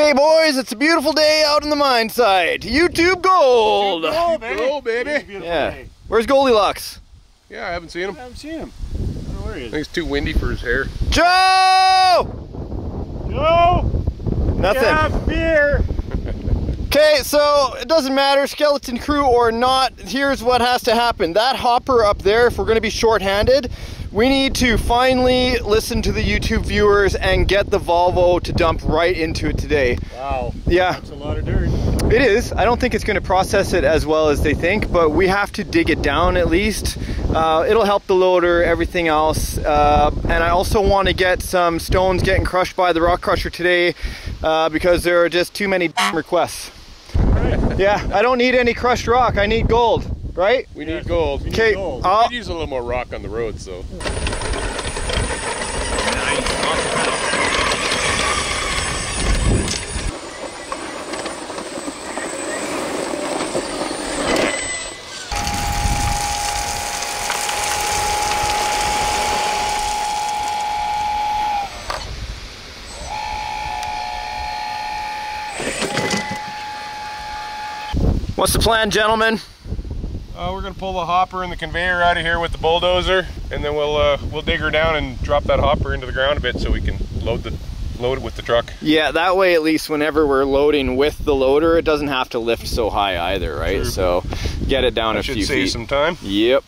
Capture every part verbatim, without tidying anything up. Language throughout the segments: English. Okay, boys, it's a beautiful day out in the mine site. YouTube Gold! Gold, baby! Gold, baby. Yeah. Day. Where's Goldilocks? Yeah, I haven't seen him. I haven't seen him. I don't know where he is. I think it's too windy for his hair. Joe! Joe! Nothing. Have beer! Okay, so it doesn't matter, skeleton crew or not, here's what has to happen. That hopper up there, if we're going to be short-handed, we need to finally listen to the YouTube viewers and get the Volvo to dump right into it today. Wow. Yeah. That's a lot of dirt. It is. I don't think it's going to process it as well as they think, but we have to dig it down at least. Uh, it'll help the loader, everything else. Uh, and I also want to get some stones getting crushed by the rock crusher today uh, because there are just too many requests. Yeah, I don't need any crushed rock. I need gold. Right? We yeah, need gold. We need gold. We could use a little more rock on the road, so. What's the plan, gentlemen? Uh, we're gonna pull the hopper and the conveyor out of here with the bulldozer, and then we'll uh, we'll dig her down and drop that hopper into the ground a bit so we can load the load it with the truck. Yeah, that way at least whenever we're loading with the loader, it doesn't have to lift so high either, right? True. So get it down that a few feet. Should save some time. Yep.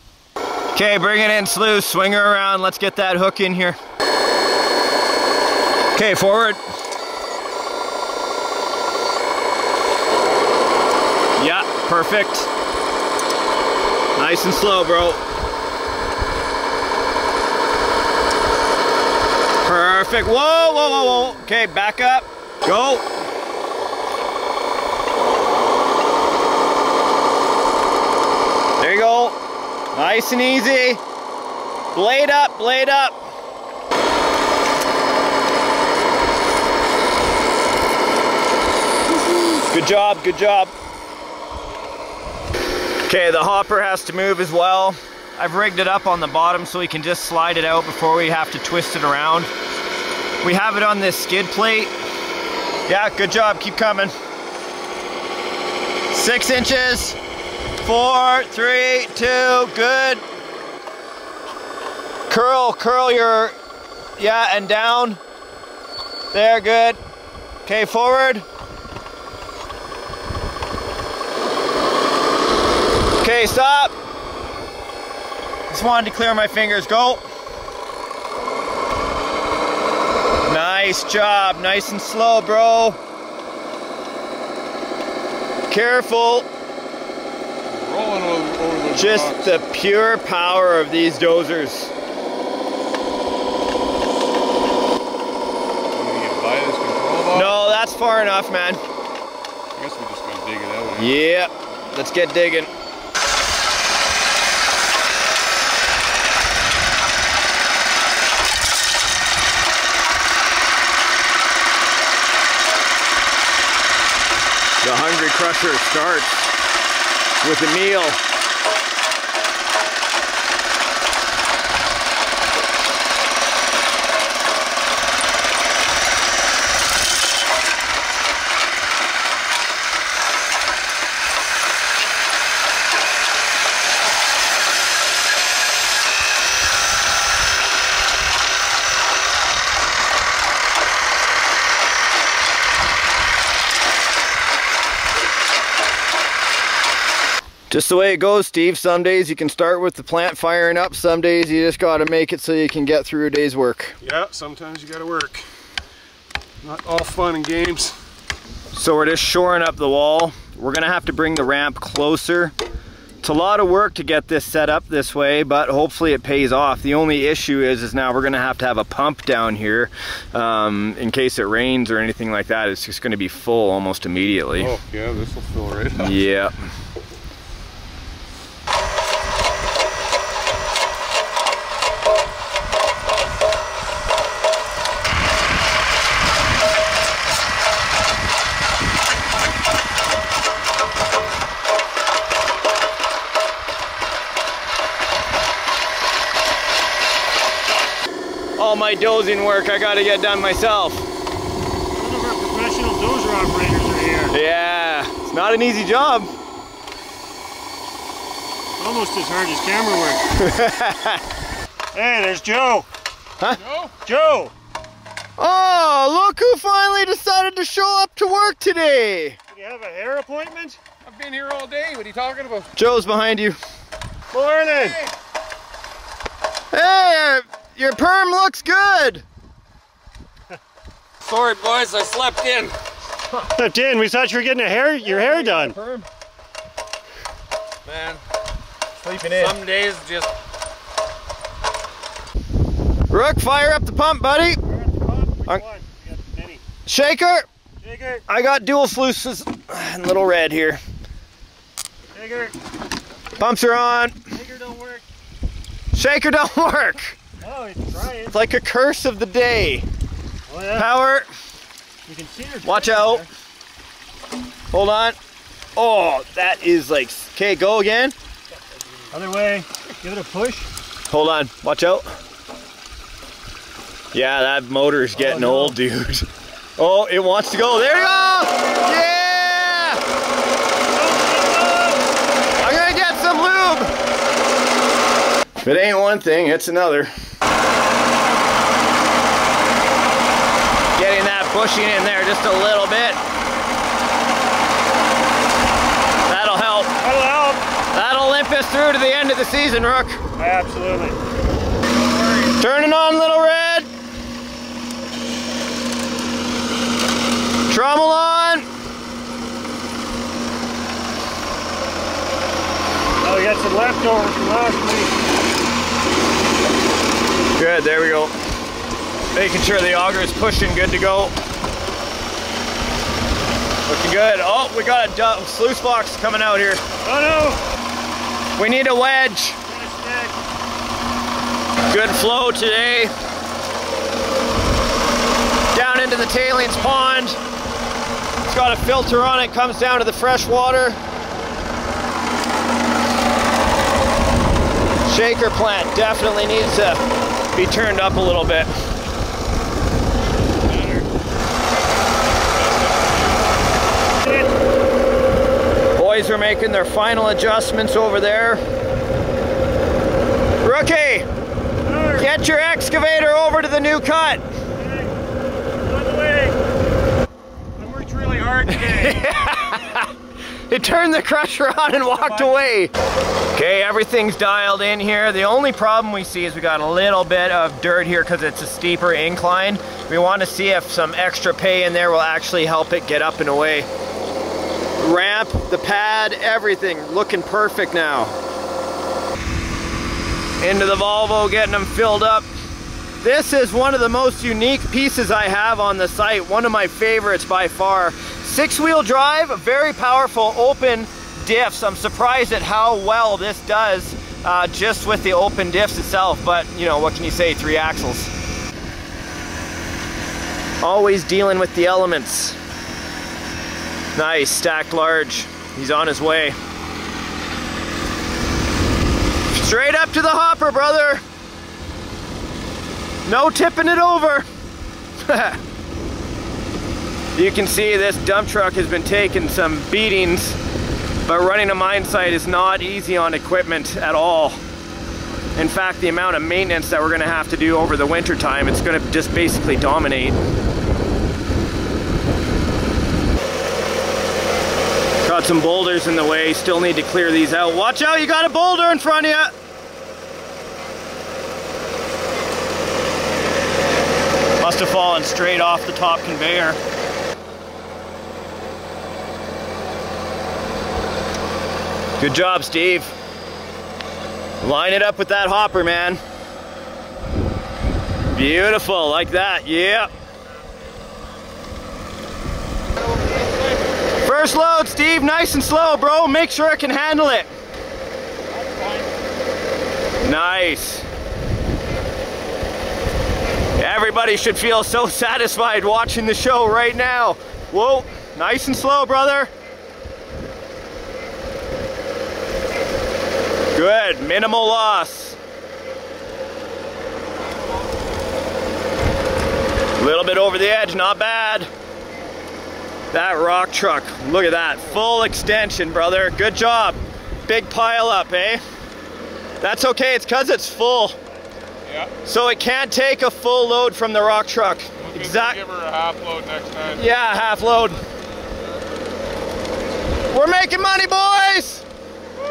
Okay, bring it in, Slew. Swing her around. Let's get that hook in here. Okay, forward. Yeah, perfect. Nice and slow, bro. Perfect. Whoa, whoa, whoa, whoa. Okay, back up. Go. There you go. Nice and easy. Blade up, blade up. Good job, good job. Okay, the hopper has to move as well. I've rigged it up on the bottom so we can just slide it out before we have to twist it around. We have it on this skid plate. Yeah, good job, keep coming. Six inches, four, three, two, good. Curl, curl your, yeah, and down. There, good. Okay, forward. Okay, stop. Just wanted to clear my fingers. Go. Nice job. Nice and slow, bro. Careful. Rolling over, over the just box. The pure power of these dozers. I'm gonna get by this control box. No, that's far enough, man. I guess we're just gonna dig it out. Right? Yep. Let's get digging. The Hungry Crusher starts with a meal. Just the way it goes, Steve. Some days you can start with the plant firing up. Some days you just got to make it so you can get through a day's work. Yeah, sometimes you got to work. Not all fun and games. So we're just shoring up the wall. We're going to have to bring the ramp closer. It's a lot of work to get this set up this way, but hopefully it pays off. The only issue is, is now we're going to have to have a pump down here um, in case it rains or anything like that. It's just going to be full almost immediately. Oh, yeah, this will fill right up. Yeah. All my dozing work I got to get done myself. One of our professional dozer It's not an easy job. Almost as hard as camera work. Hey, there's Joe. Huh? Joe? Joe. Oh, look who finally decided to show up to work today. Do you have a hair appointment? I've been here all day. What are you talking about? Joe's behind you. Morning. Hey, hey your perm looks good. Sorry, boys, I slept in. Slept in? We thought you were getting a hair, your yeah, hair done. Perm. Man. Sleeping in. Some days just... Rook, fire up the pump, buddy. Fire up the pump. Which one? We got many. Shaker. Shaker. I got dual sluices and little red here. Shaker. Pumps are on. Shaker don't work. Shaker don't work. Oh, it's trying. It's like a curse of the day. Oh, yeah. Power. You can see her. Watch out. There. Hold on. Oh, that is like... Okay, go again. Other way, give it a push. Hold on, watch out. Yeah, that motor's getting oh, no. old, dude. Oh, it wants to go. There you go! Yeah! I'm gonna get some lube! If it ain't one thing, it's another. Getting that bushing in there just a little bit. That'll help. That'll help. That'll limp us through to the end of the season, Rook. Absolutely. Turning on, little red. Trommel on. Oh, we got some leftovers from last week. Good, there we go. Making sure the auger is pushing, good to go. Looking good. Oh, we got a sluice box coming out here. Oh no! We need a wedge. Good flow today. Down into the tailings pond. It's got a filter on it, comes down to the fresh water. Shaker plant definitely needs to be turned up a little bit. Boys are making their final adjustments over there. Rookie, get your excavator over to the new cut. I worked really hard today. They turned the crusher on and walked away. Okay, everything's dialed in here. The only problem we see is we got a little bit of dirt here because it's a steeper incline. We want to see if some extra pay in there will actually help it get up and away. Ramp, the pad, everything looking perfect now. Into the Volvo, getting them filled up. This is one of the most unique pieces I have on the site, one of my favorites by far. Six-wheel drive, very powerful open diffs. I'm surprised at how well this does uh, just with the open diffs itself, but you know, what can you say, three axles. Always dealing with the elements. Nice, stacked large. He's on his way. Straight up to the hopper, brother. No tipping it over. You can see this dump truck has been taking some beatings, but running a mine site is not easy on equipment at all. In fact, the amount of maintenance that we're going to have to do over the winter time, it's going to just basically dominate. Got some boulders in the way, still need to clear these out. Watch out, you got a boulder in front of you! Must have fallen straight off the top conveyor. Good job, Steve. Line it up with that hopper, man. Beautiful, like that, yeah. First load, Steve, nice and slow, bro. Make sure it can handle it. Nice. Everybody should feel so satisfied watching the show right now. Whoa, nice and slow, brother. Good, minimal loss. A little bit over the edge, not bad. That rock truck, look at that. Full extension, brother. Good job. Big pile up, eh? That's okay, it's because it's full. Yeah. So it can't take a full load from the rock truck. We'll exactly. Give her a half load next time. Yeah, half load. We're making money, boys! Woo.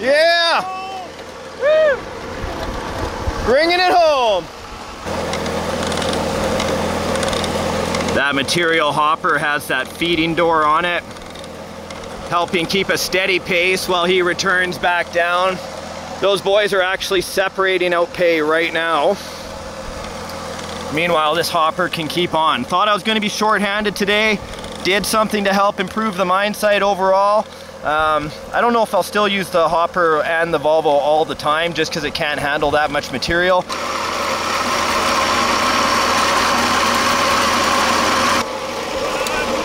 Yeah! Woo. Bringing it home. That material hopper has that feeding door on it, helping keep a steady pace while he returns back down. Those boys are actually separating out pay right now. Meanwhile, this hopper can keep on. Thought I was going to be shorthanded today. Did something to help improve the mine site overall. Um, I don't know if I'll still use the hopper and the Volvo all the time just because it can't handle that much material.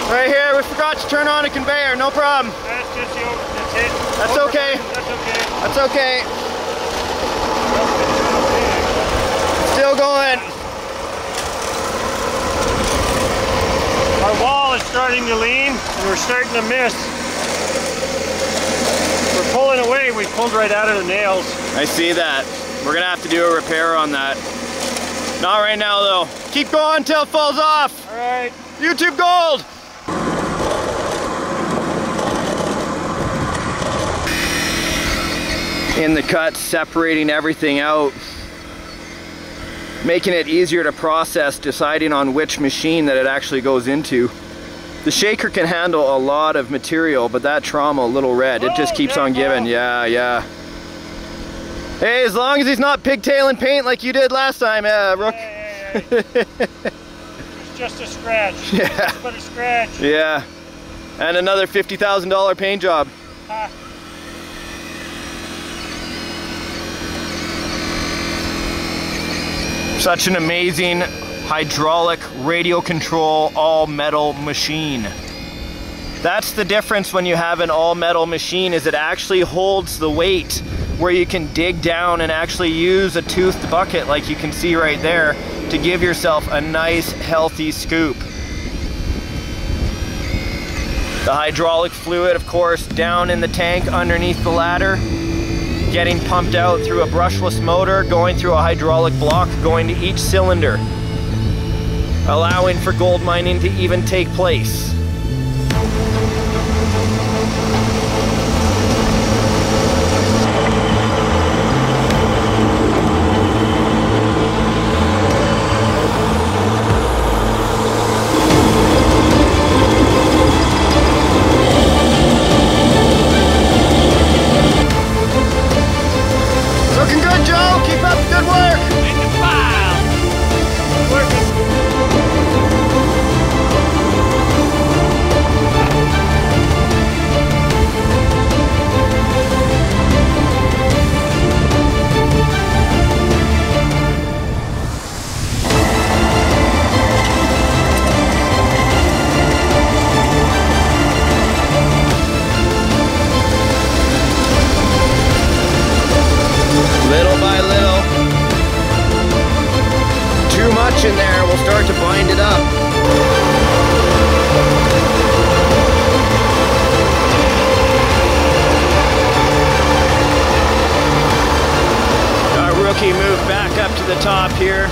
Right here, we forgot to turn on a conveyor, no problem. That's just you, that's it. That's okay. That's okay. That's okay. Still going. Our wall is starting to lean and we're starting to miss. We're pulling away, we pulled right out of the nails. I see that. We're gonna have to do a repair on that. Not right now though. Keep going till it falls off. All right. YouTube Gold. In the cut, separating everything out. Making it easier to process, deciding on which machine that it actually goes into. The shaker can handle a lot of material, but that trauma, little red, it just keeps on giving. Yeah, yeah. Hey, as long as he's not pigtailing paint like you did last time, uh, Rook. Hey, hey, hey. It's just a scratch. Yeah. Just but a scratch. Yeah. And another fifty thousand dollar paint job. Huh. Such an amazing hydraulic radio control all metal machine. That's the difference when you have an all metal machine is it actually holds the weight where you can dig down and actually use a toothed bucket like you can see right there to give yourself a nice healthy scoop. The hydraulic fluid of course down in the tank underneath the ladder, getting pumped out through a brushless motor, going through a hydraulic block, going to each cylinder, allowing for gold mining to even take place. In there, we'll start to bind it up. Our rookie moved back up to the top here.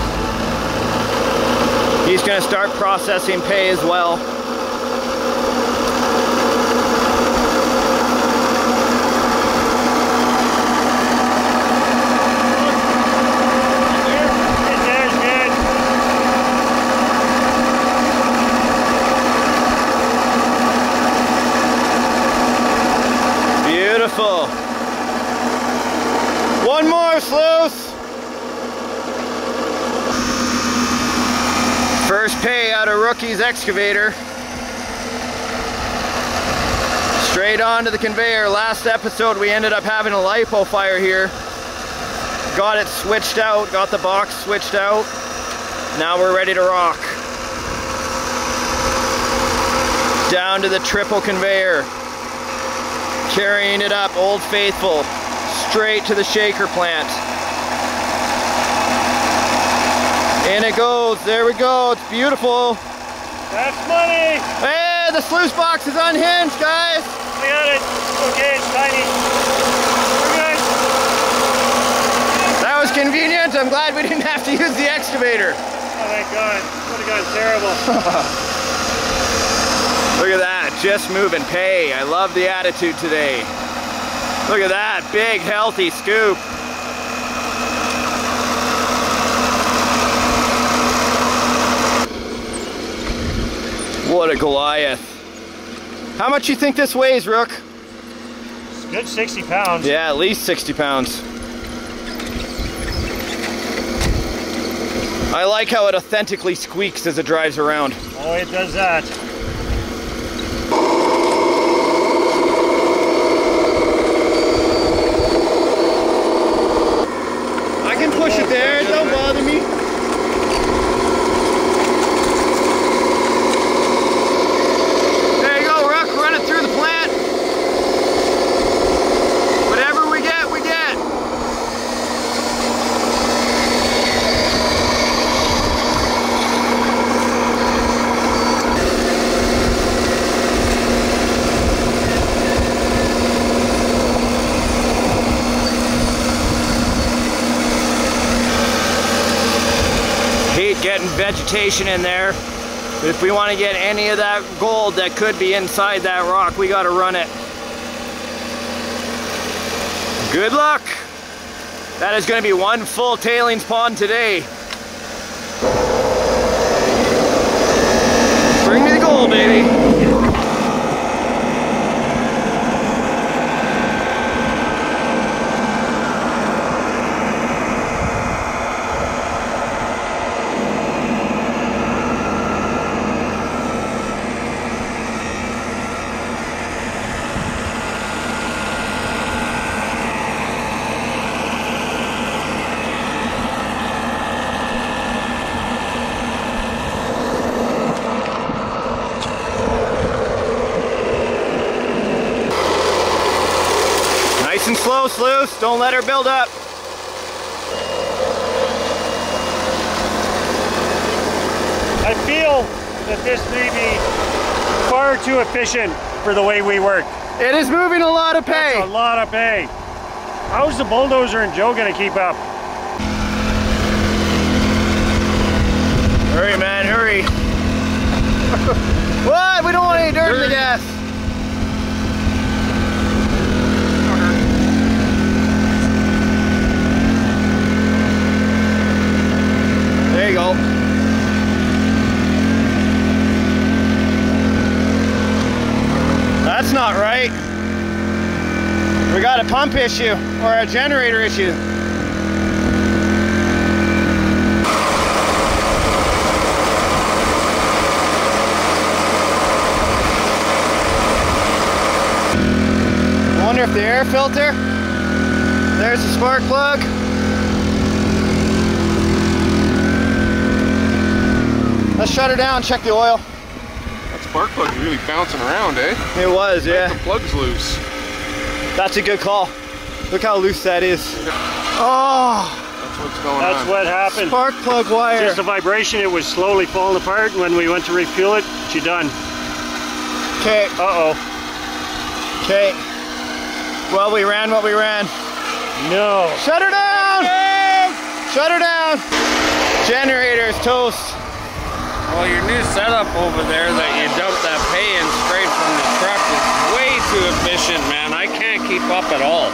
He's going to start processing pay as well. One more, Sluice! First pay out of Rookie's excavator. Straight onto the conveyor. Last episode we ended up having a lipo fire here. Got it switched out, got the box switched out. Now we're ready to rock. Down to the triple conveyor. Carrying it up, Old Faithful, straight to the shaker plant. And it goes, there we go, it's beautiful. That's money! Hey! Yeah, the sluice box is unhinged, guys. We got it. Okay, it's tiny. We're good. That was convenient. I'm glad we didn't have to use the excavator. Oh, thank God. Would have gone terrible. Look at that. Just move and pay. I love the attitude today. Look at that. Big, healthy scoop. What a Goliath. How much you think this weighs, Rook? It's a good sixty pounds. Yeah, at least sixty pounds. I like how it authentically squeaks as it drives around. Oh, it does that. I can push it there, don't bother me. Getting vegetation in there, but if we want to get any of that gold that could be inside that rock, we got to run it. Good luck. That is going to be one full tailings pond today. Bring me the gold, baby. And slow, sluice. Don't let her build up. I feel that this may be far too efficient for the way we work. It is moving a lot of pay. That's a lot of pay. How's the bulldozer and Joe gonna keep up? Hurry, man, hurry. What? We don't want any dirt in the gas. There you go. That's not right. We got a pump issue or a generator issue. I wonder if the air filter. There's the spark plug. Let's shut her down, check the oil. That spark plug is really bouncing around, eh? It was, yeah. The plug's loose. That's a good call. Look how loose that is. Oh! That's what's going That's on. That's what happened. Spark plug wire. Just a vibration, it was slowly falling apart. When we went to refuel it, she done. Okay. Uh-oh. Okay. Well, we ran what we ran. No. Shut her down! Hey! Shut her down! Generators, toast. Well, your new setup over there that you dumped that pay in straight from the truck is way too efficient, man. I can't keep up at all.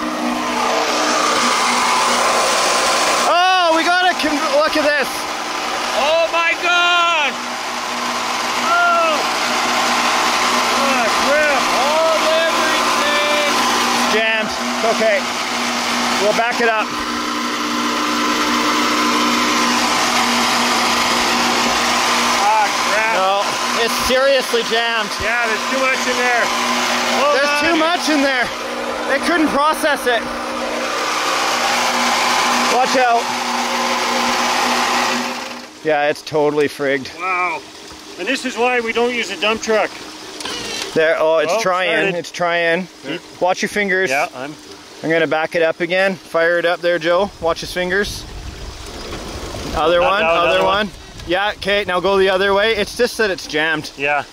Oh, we got a con look at this. Oh my God! Oh! What a crap! All everything! Jammed. Okay. We'll back it up. No, it's seriously jammed. Yeah, there's too much in there. Hold there's on. Too much in there. They couldn't process it. Watch out. Yeah, it's totally frigged. Wow. And this is why we don't use a dump truck. There, oh, it's oh, trying, started. it's trying. Keep. Watch your fingers. Yeah, I'm... I'm gonna back it up again. Fire it up there, Joe. Watch his fingers. Other no, one, no, other one. one. Yeah, okay, now go the other way. It's just that it's jammed. Yeah.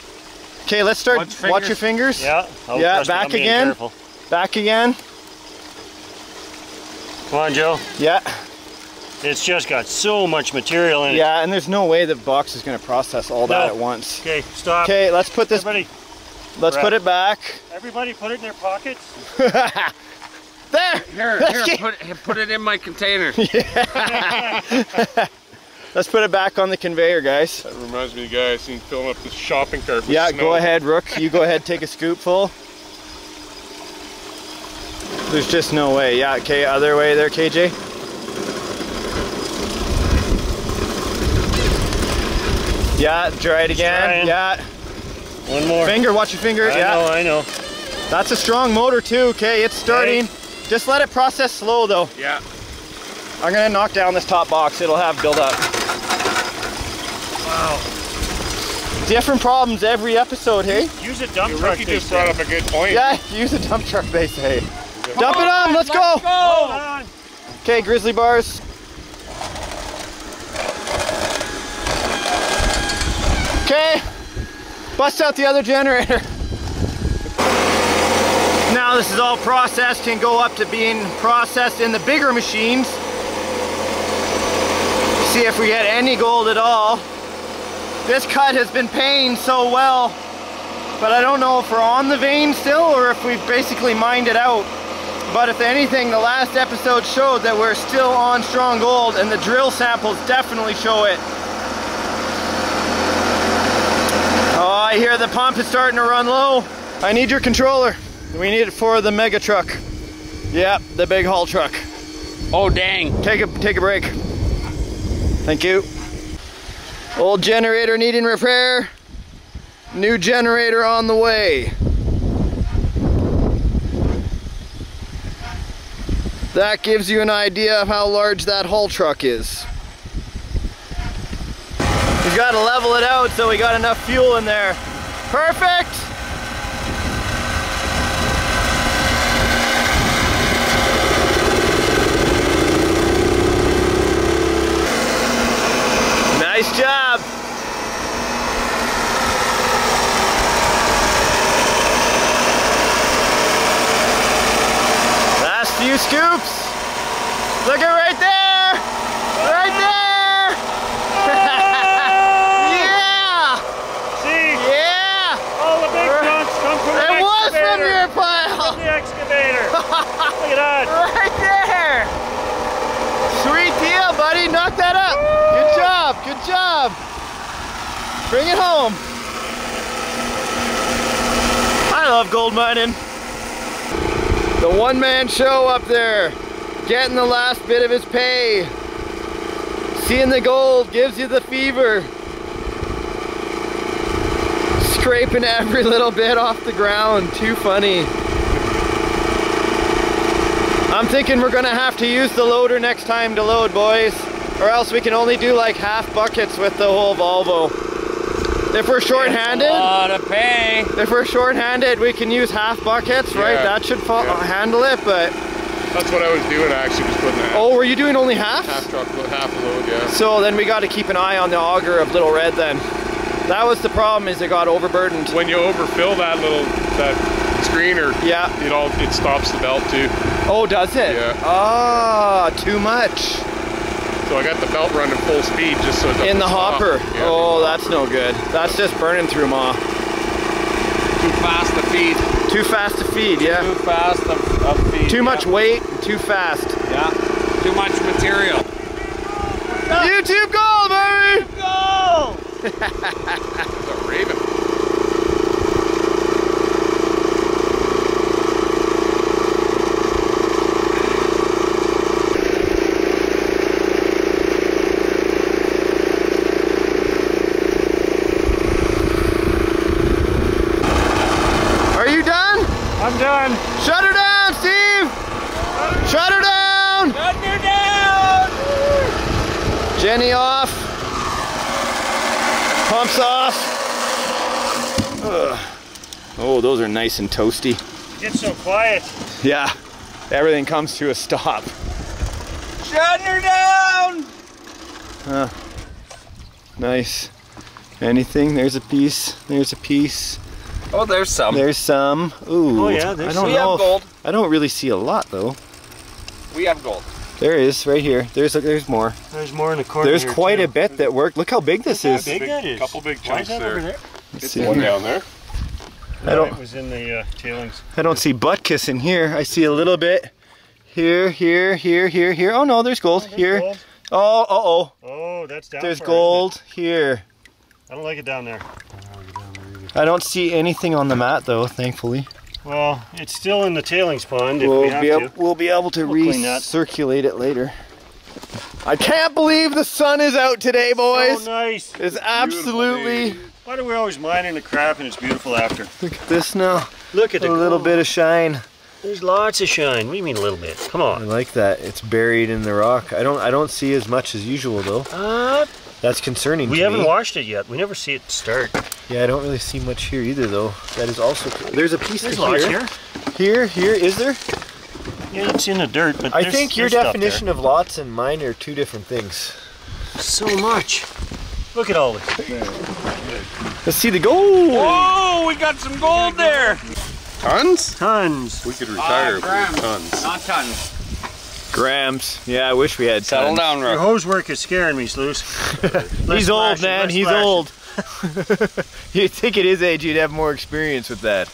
Okay, let's start. Watch, watch your fingers. Yeah. I'll yeah. Back again. Careful. Back again. Come on, Joe. Yeah. It's just got so much material in it. Yeah, and there's no way the box is going to process all no. that at once. Okay, stop. Okay, let's put this. Everybody. Let's right. put it back. Everybody, put it in their pockets. There. Here, let's here. Put it, put it in my container. Yeah. Let's put it back on the conveyor, guys. That reminds me of the guy I seen filling up the shopping cart with yeah, snow. Go ahead, Rook. You go ahead, take a scoop full. There's just no way. Yeah, okay, other way there, K J. Yeah, try it again. Yeah. One more. Finger, watch your finger. I yeah. know, I know. That's a strong motor too, okay? It's starting. Right. Just let it process slow though. Yeah. I'm gonna knock down this top box, it'll have build up. Wow. Different problems every episode, hey? Use a dump Your truck, they just brought up a good point. Yeah, use a dump truck, they say. Dump it on, let's, let's go! go. Okay, grizzly bars. Okay, bust out the other generator. Now this is all processed, can go up to being processed in the bigger machines. See if we get any gold at all. This cut has been paying so well, but I don't know if we're on the vein still or if we've basically mined it out. But if anything, the last episode showed that we're still on strong gold, and the drill samples definitely show it. Oh, I hear the pump is starting to run low. I need your controller. We need it for the mega truck. Yep, the big haul truck. Oh dang. Take a, take a break. Thank you. Old generator needing repair. New generator on the way. That gives you an idea of how large that haul truck is. We've got to level it out so we got enough fuel in there. Perfect! Nice job! Last few scoops! Look at right there! Right there! Yeah! See? Yeah! All the big chunks come from the excavator! It was from your pile! From the excavator! Look at that! Right there! Sweet deal, buddy! Knock that up! Good job! Good job! Bring it home! I love gold mining. The one-man show up there, getting the last bit of his pay. Seeing the gold gives you the fever. Scraping every little bit off the ground, too funny. I'm thinking we're gonna have to use the loader next time to load, boys. Or else we can only do like half buckets with the whole Volvo. If we're short-handed, a lot of pay. If we're short-handed, we can use half buckets, yeah. right? That should fall, yeah. handle it, but that's what I was doing. I actually was putting that. Oh, were you doing only half? Half truck, half a load, yeah. So then we got to keep an eye on the auger of Little Red. Then that was the problem, is it got overburdened. When you overfill that little that. screener, yeah, it all it stops the belt too. Oh, does it? Yeah. Ah, oh, too much. So I got the belt running full speed just so it in the hopper. Yeah, oh, that's no good. That's just burning through ma. Too fast to feed. Too fast to feed, yeah. Too fast to uh, feed. Too yeah. much weight, too fast. Yeah. Too much material. No. YouTube Gold, baby! YouTube Gold! It's a raven. Shut her down, Steve! Shut her down! Shut her down! Jenny off. Pumps off. Ugh. Oh, those are nice and toasty. It gets so quiet. Yeah, everything comes to a stop. Shut her down! Huh. Nice. Anything? There's a piece. There's a piece. Oh, there's some. There's some. Ooh. Oh yeah, there's some. We have gold. I don't really see a lot though. We have gold. There is, right here. There's there's more. There's more in the corner. There's quite a bit that worked. Look how big this is. Big that is. Couple big chunks there. Let's see. One down there. I don't. It was in the uh, tailings. I don't see butt kiss in here. I see a little bit. Here, here, here, here, here. Oh no, there's gold here. Oh, uh-oh. Oh, that's down. There's gold here. I don't like it down there. I don't see anything on the mat though, thankfully. Well, it's still in the tailings pond if we'll we have be to. We'll be able to we'll recirculate it later. I can't believe the sun is out today, boys. So nice. It's, it's absolutely... Why do we always mine in the crap and it's beautiful after? Look at this now. Look at the A gold. Little bit of shine. There's lots of shine. What do you mean a little bit? Come on. I like that. It's buried in the rock. I don't I don't see as much as usual though. Uh, That's concerning. We to haven't me. Washed it yet. We never see it start. Yeah, I don't really see much here either, though. That is also cool. There's a piece there's of lots here. here. Here, here, is there? Yeah, it's in the dirt, but I think your definition of lots and mine are two different things. So much. Look at all this. Let's see the gold. Whoa, we got some gold there. Tons? Tons. We could retire uh, grams, with tons. Not tons. Grams. Yeah, I wish we had tons. Settle down, Rob. Your hose work is scaring me, Sluice. He's old, man. He's old. You'd think at his age you'd have more experience with that.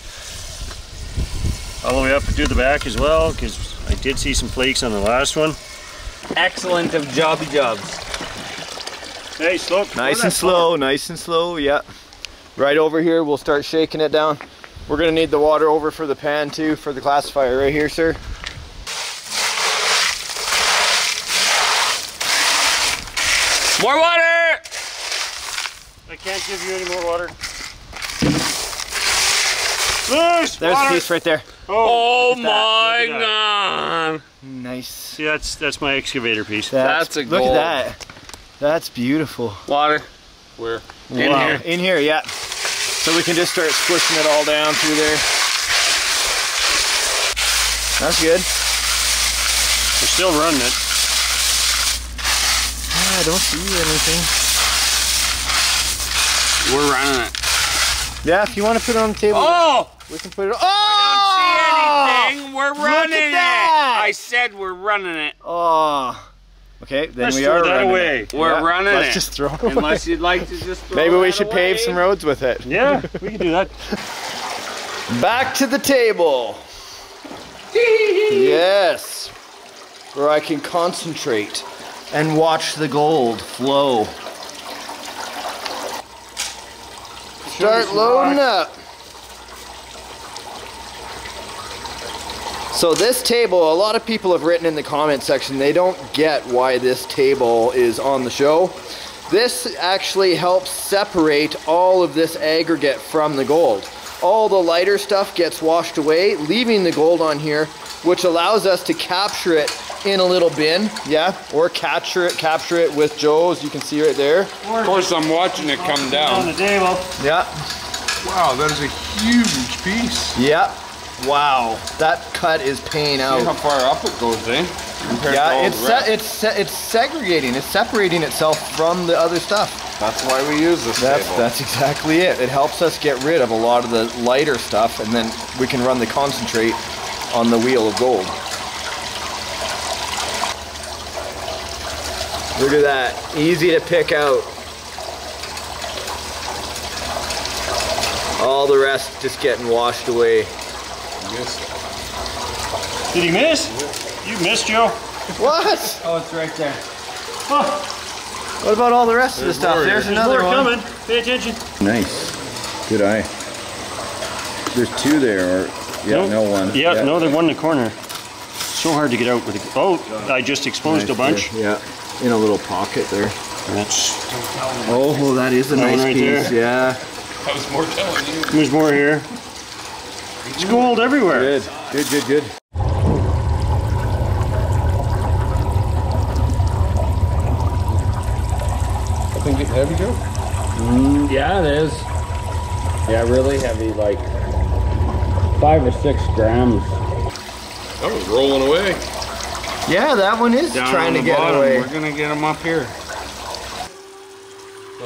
All the way up to the back as well, because I did see some flakes on the last one. Excellent of jobby jobs. Hey, slow. Nice and slow, far. nice and slow, yeah. Right over here, we'll start shaking it down. We're going to need the water over for the pan too, for the classifier right here, sir. More water! I can't give you any more water. There's, There's water. a piece right there. Oh, oh my God! Nice. See, that's that's my excavator piece. That's, that's a gold. Look at that. That's beautiful. Water. Where? In wow. here. In here, yeah. So we can just start splishing it all down through there. That's good. We're still running it. I don't see anything. We're running it. Yeah, if you want to put it on the table, oh! we can put it on. Oh! I don't see anything. We're running Look at that. it. I said we're running it. Oh. Okay, then Let's we are running away. it. We're yeah. running Let's it. Let's just throw it away. Unless you'd like to just throw Maybe we should away. pave some roads with it. Yeah, we can do that. Back to the table. Yes. Where I can concentrate and watch the gold flow. Start loading up. So this table, a lot of people have written in the comment section, they don't get why this table is on the show. This actually helps separate all of this aggregate from the gold. All the lighter stuff gets washed away, leaving the gold on here, which allows us to capture it in a little bin, yeah, or capture it, capture it with Joe's. You can see right there. Of course, I'm watching it come down. On the table. Yeah. Wow, that is a huge piece. Yeah. Wow, that cut is paying out. See how far up it goes, eh? Compared yeah, to it's se it's se it's segregating. It's separating itself from the other stuff. That's why we use this that's, table. That's exactly it. It helps us get rid of a lot of the lighter stuff, and then we can run the concentrate on the wheel of gold. Look at that, easy to pick out. All the rest just getting washed away. Did he miss? You missed, Joe. What? Oh, it's right there. Huh. What about all the rest There's of the stuff? More. There's, There's another more one. coming. Pay attention. Nice, good eye. There's two there, or yeah, nope. no one. Yeah, yeah, no, there's one in the corner. So hard to get out with the, oh, I just exposed nice. a bunch. Yeah. yeah. In a little pocket there. That's, oh, well, that is a nice right piece, there. yeah. That was more telling you. There's more here. It's gold everywhere. Good, good, good, good. Something heavy, Joe? Mm, yeah, it is. Yeah, really heavy, like five or six grams. That was rolling away. Yeah, that one is Down trying to get bottom. away. We're gonna get them up here.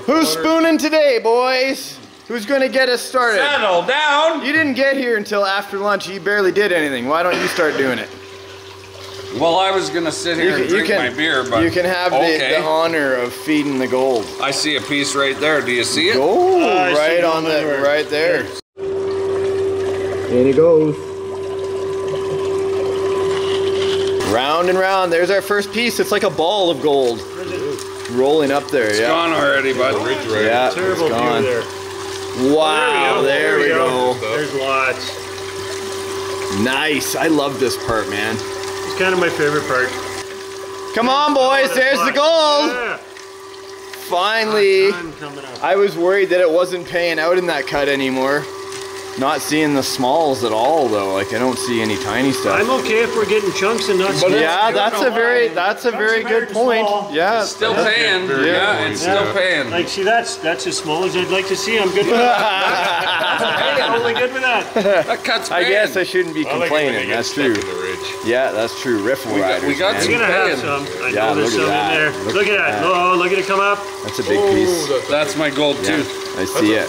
Who's spooning today, boys? who's gonna get us started? Settle down! You didn't get here until after lunch. You barely did anything. Why don't you start doing it? Well, I was gonna sit here you and can, drink can, my beer, but you can have okay. the, the honor of feeding the gold. I see a piece right there. Do you see it? Gold, uh, right on the right, right there. In it goes. Round and round. There's our first piece. It's like a ball of gold. Rolling up there. It's yeah. gone already, bud. Yeah, terrible it's gone. View there. Wow, there we go. There we go. There's lots. Nice. I love this part, man. It's kind of my favorite part. Come on, boys. There's the gold. Yeah. Finally. I was worried that it wasn't paying out in that cut anymore. Not seeing the smalls at all, though. Like, I don't see any tiny stuff. I'm okay if we're getting chunks and not small. Yeah, that's a very that's a very good point. Yeah, it's still paying. Yeah, yeah, it's still paying. Like, see, that's that's as small as I'd like to see. I'm good with that. I'm only good with that. That cuts paying. I guess I shouldn't be complaining. That's true. Yeah, that's true. Riffle riders. We got some. We're gonna have some. I know there's some in there. Look at that. Oh, look at it come up. That's a big piece. That's my gold tooth. I see it.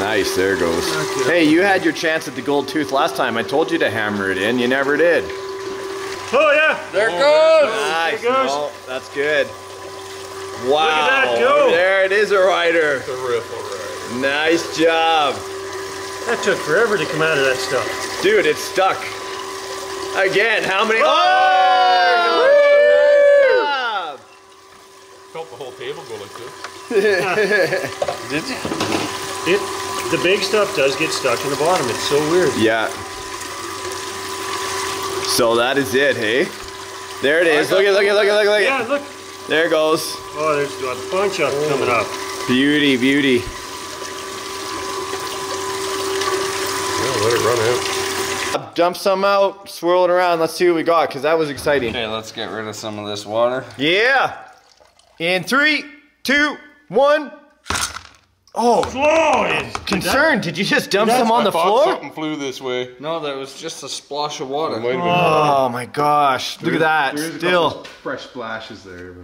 Nice, there it goes. Hey, you had your chance at the gold tooth last time. I told you to hammer it in. You never did. Oh, yeah. There it goes. Nice. There it goes. No, that's good. Wow. Look at that go. There it is, a rider. It's a riffle rider. Nice job. That took forever to come out of that stuff. Dude, it's stuck. Again, how many... Oh! Oh! Nice job. Felt the whole table go like this. Did you? It, the big stuff does get stuck in the bottom. It's so weird. Yeah. So that is it, hey? There it is. Look at, look at, look at, look at. Yeah, look. There it goes. Oh, there's got a bunch of coming up. Beauty, beauty. Yeah, let it run out. Dump some out, swirl it around. Let's see what we got, because that was exciting. Okay, let's get rid of some of this water. Yeah. In three, two, one. Oh, concerned! Did you just dump some on the floor? Something flew this way. No, that was just a splosh of water. Oh my gosh! Look at that! Still fresh splashes there.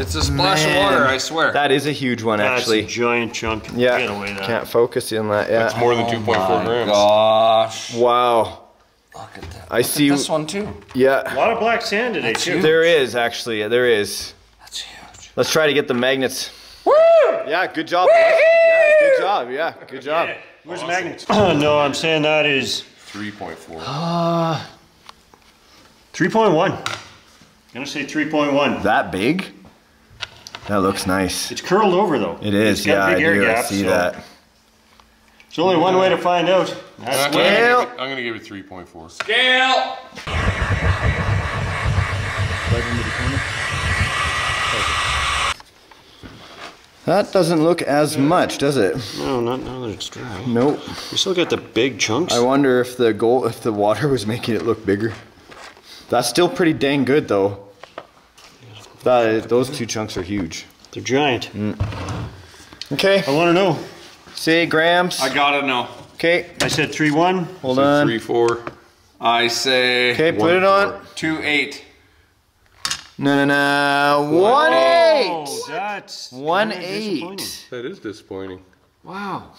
It's a splash of water, I swear. That is a huge one, actually. That's a giant chunk. Yeah, can't focus in that. Yeah, that's more than two point four grams. Gosh! Wow! Look at that. I see this one too. Yeah. A lot of black sand today too. There is actually. There is. That's huge. Let's try to get the magnets. Woo! Yeah, good job. Good job, yeah, good job. Yeah. Where's the awesome. Magnets? Oh, no, I'm saying that is... three point four. Uh, three point one. I'm gonna say three point one. That big? That looks nice. It's curled over, though. It is, yeah, I do, gap, I see so. That. There's only one way to find out. Scale! Scale. I'm gonna give it three point four. Scale! That doesn't look as much, does it? No, not now that it's dry. Nope. You still got the big chunks. I wonder if the gold, if the water was making it look bigger. That's still pretty dang good, though. That is, those two chunks are huge. They're giant. Mm. Okay. I want to know. Say grams. I gotta know. Okay. I said three one. Hold on. Three four. I say. Okay, put it on. Two eight. No, no, no. One oh, eight. That's one eight. That is disappointing. Wow.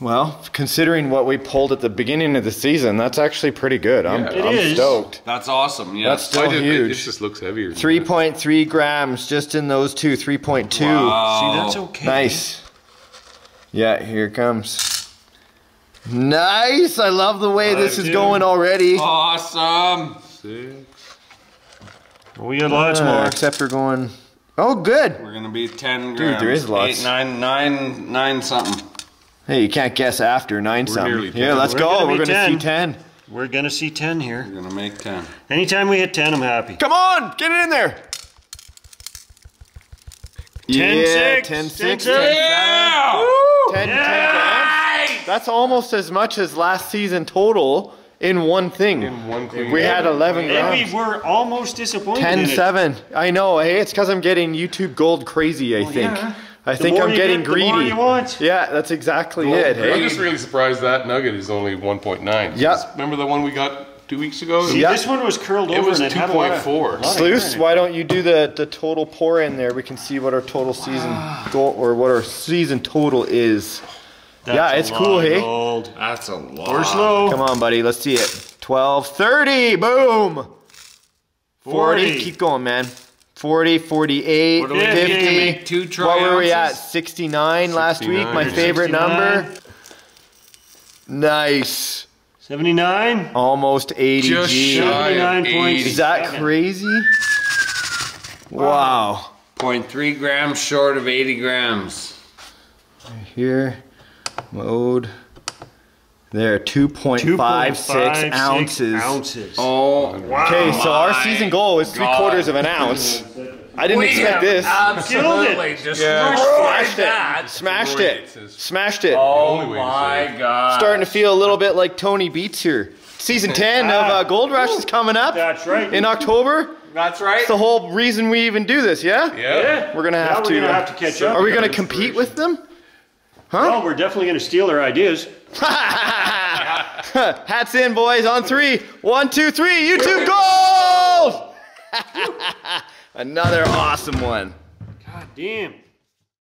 Well, considering what we pulled at the beginning of the season, that's actually pretty good. Yeah, I'm, it I'm is. stoked. That's awesome. Yeah. That's still did, huge. It just looks heavier. Three point three grams just in those two. Three point two. Wow. See, that's okay. Nice. Yeah, here it comes. Nice. I love the way I this do. is going already. Awesome. Six. We got lots uh, more. Except we're going. Oh, good. We're gonna be ten grams. Dude, there is lots. Eight, nine, nine, nine something. Hey, you can't guess after nine we're something. Yeah, let's we're go. Gonna we're gonna ten. see ten. We're gonna see ten here. We're gonna make ten. Anytime we hit ten, I'm happy. Come on, get it in there. Ten yeah, six. Ten six. Ten, six. Yeah. Ten, yeah. ten grams. That's almost as much as last season total. In one thing. In one thing. We yeah. had eleven grams. And we were almost disappointed. ten seven. I know, hey, it's because I'm getting YouTube Gold crazy, I well, think. Yeah. I the think I'm getting get, greedy. The more you want. Yeah, that's exactly gold it, hey. I'm just really surprised that nugget is only one point nine. Yep. Remember the one we got two weeks ago? See, yep. This one was curled over. It was two point four. Sluice, why don't you do the, the total pour in there? We can see what our total season wow. goal, or what our season total is. That's yeah, it's cool, hey? Gold. That's a lot. We're slow. Come on, buddy. Let's see it. twelve thirty. Boom. forty. forty. Keep going, man. forty, forty-eight, what fifty. Two what were we at? sixty-nine last week. My favorite sixty-nine. Number. Nice. seventy-nine. Almost eighty. Just seventy-nine point eight. Is that crazy? Wow. zero point three grams short of eighty grams. Right here. Load. There, two point five six ounces. ounces. Oh, wow. Okay, so our season goal is three God. quarters of an ounce. I didn't we expect this. Absolutely. It. Just yeah. smashed, like it. smashed it. Smashed it. Smashed it. Oh, my God. Starting to feel a little bit like Tony Beets here. Season ten ah. of uh, Gold Rush Ooh. is coming up. That's right. In October. That's right. That's the whole reason we even do this, yeah? Yeah. yeah. We're going to have to. We're going to have to catch up. Are we going to compete with them? Huh? Well, we're definitely going to steal their ideas. Hats in, boys, on three. One, two, three, YouTube Gold! Another awesome one. God damn.